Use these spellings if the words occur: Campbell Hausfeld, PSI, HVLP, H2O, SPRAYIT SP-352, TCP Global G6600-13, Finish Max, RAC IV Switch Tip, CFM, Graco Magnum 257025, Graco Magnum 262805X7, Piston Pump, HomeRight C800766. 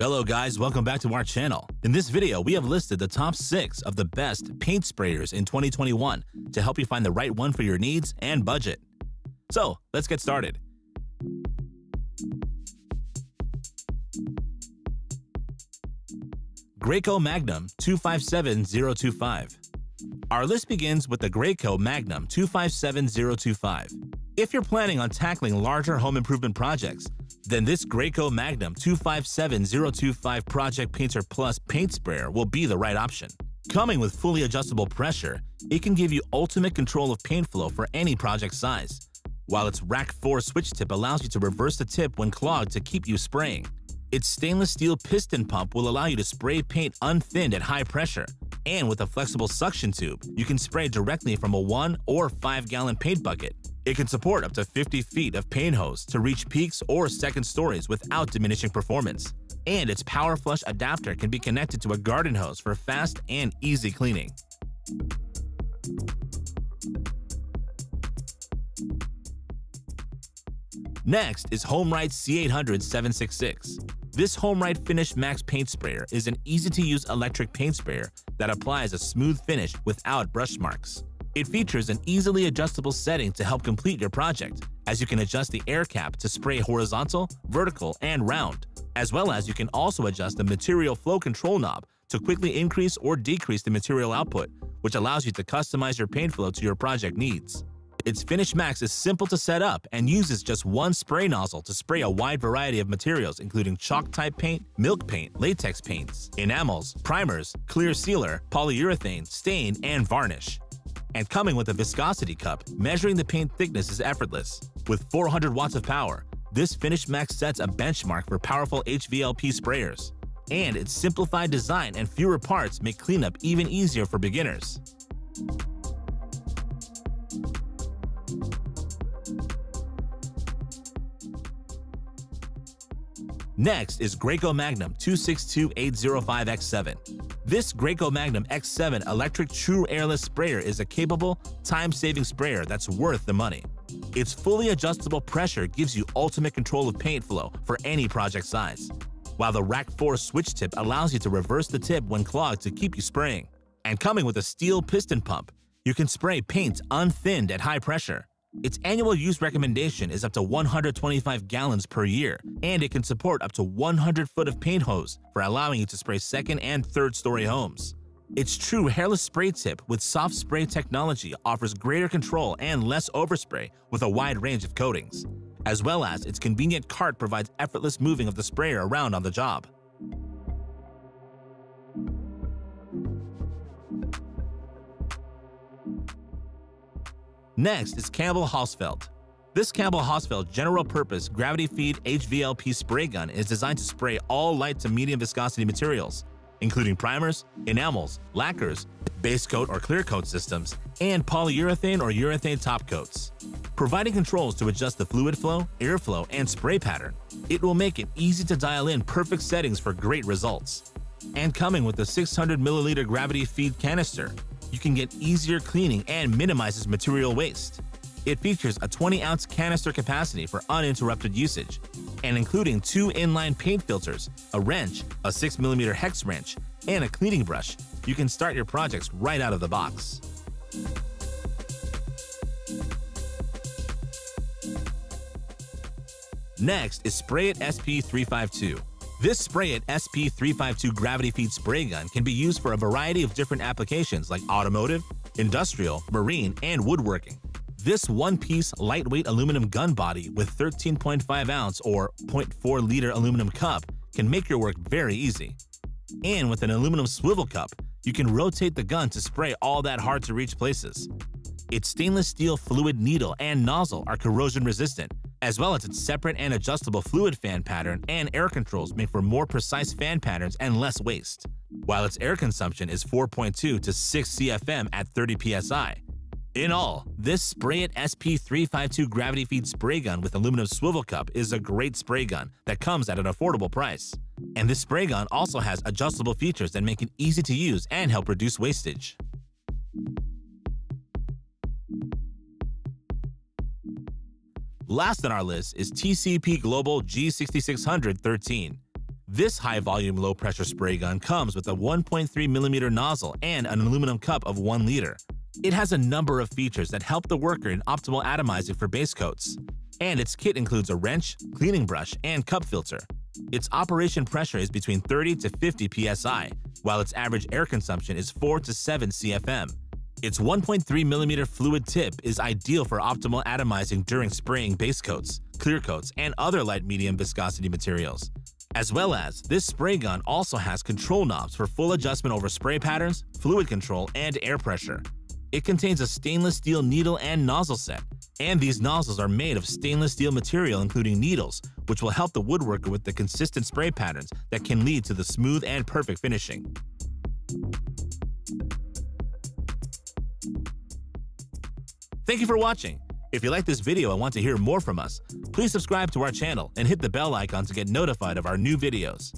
Hello guys, welcome back to our channel. In this video, we have listed the top 6 of the best paint sprayers in 2021 to help you find the right one for your needs and budget. So let's get started. Graco Magnum 257025. Our list begins with the Graco Magnum 257025. If you're planning on tackling larger home improvement projects, then this Graco Magnum 257025 Project Painter Plus paint sprayer will be the right option. Coming with fully adjustable pressure, it can give you ultimate control of paint flow for any project size, while its RAC IV Switch Tip allows you to reverse the tip when clogged to keep you spraying. Its stainless steel piston pump will allow you to spray paint unthinned at high pressure, and with a flexible suction tube, you can spray directly from a 1 or 5-gallon paint bucket. It can support up to 50 feet of paint hose to reach peaks or second stories without diminishing performance. And its power flush adapter can be connected to a garden hose for fast and easy cleaning. Next is HomeRight C800766. This HomeRight Finish Max paint sprayer is an easy-to-use electric paint sprayer that applies a smooth finish without brush marks. It features an easily adjustable setting to help complete your project, as you can adjust the air cap to spray horizontal, vertical, and round, as well as you can also adjust the material flow control knob to quickly increase or decrease the material output, which allows you to customize your paint flow to your project needs. Its Finish Max is simple to set up and uses just one spray nozzle to spray a wide variety of materials including chalk-type paint, milk paint, latex paints, enamels, primers, clear sealer, polyurethane, stain, and varnish. And coming with a viscosity cup, measuring the paint thickness is effortless. With 400 watts of power, this Finish Max sets a benchmark for powerful HVLP sprayers. And its simplified design and fewer parts make cleanup even easier for beginners. Next is Graco Magnum 262805X7. This Graco Magnum X7 electric true airless sprayer is a capable, time-saving sprayer that's worth the money. Its fully adjustable pressure gives you ultimate control of paint flow for any project size, while the RAC IV switch tip allows you to reverse the tip when clogged to keep you spraying. And coming with a steel piston pump, you can spray paint unthinned at high pressure. Its annual use recommendation is up to 125 gallons per year, and it can support up to 100 foot of paint hose for allowing you to spray second and third story homes. Its true hairless spray tip with soft spray technology offers greater control and less overspray with a wide range of coatings, as well as its convenient cart provides effortless moving of the sprayer around on the job. Next is Campbell Hausfeld. This Campbell Hausfeld general-purpose gravity-feed HVLP spray gun is designed to spray all light to medium viscosity materials, including primers, enamels, lacquers, base coat or clear coat systems, and polyurethane or urethane top coats. Providing controls to adjust the fluid flow, airflow, and spray pattern, it will make it easy to dial in perfect settings for great results. And coming with a 600 mL gravity-feed canister, you can get easier cleaning and minimizes material waste. It features a 20-ounce canister capacity for uninterrupted usage, and including 2 inline paint filters, a wrench, a 6mm hex wrench, and a cleaning brush, you can start your projects right out of the box. Next is SPRAYIT SP-352. This SPRAYIT SP-352 gravity feed spray gun can be used for a variety of different applications like automotive, industrial, marine, and woodworking. This one-piece lightweight aluminum gun body with 13.5-ounce or 0.4-liter aluminum cup can make your work very easy. And with an aluminum swivel cup, you can rotate the gun to spray all that hard-to-reach places. Its stainless steel fluid needle and nozzle are corrosion-resistant, as well as its separate and adjustable fluid fan pattern and air controls make for more precise fan patterns and less waste, while its air consumption is 4.2 to 6 CFM at 30 PSI. In all, this SPRAYIT SP-352 gravity feed spray gun with aluminum swivel cup is a great spray gun that comes at an affordable price. And this spray gun also has adjustable features that make it easy to use and help reduce wastage. Last on our list is TCP Global G6600-13. This high-volume, low-pressure spray gun comes with a 1.3mm nozzle and an aluminum cup of 1 liter. It has a number of features that help the worker in optimal atomizing for base coats, and its kit includes a wrench, cleaning brush, and cup filter. Its operation pressure is between 30 to 50 PSI, while its average air consumption is 4 to 7 CFM. Its 1.3mm fluid tip is ideal for optimal atomizing during spraying base coats, clear coats, and other light-medium viscosity materials. As well as, this spray gun also has control knobs for full adjustment over spray patterns, fluid control, and air pressure. It contains a stainless steel needle and nozzle set, and these nozzles are made of stainless steel material including needles, which will help the woodworker with the consistent spray patterns that can lead to the smooth and perfect finishing. Thank you for watching. If you like this video and want to hear more from us, please subscribe to our channel and hit the bell icon to get notified of our new videos.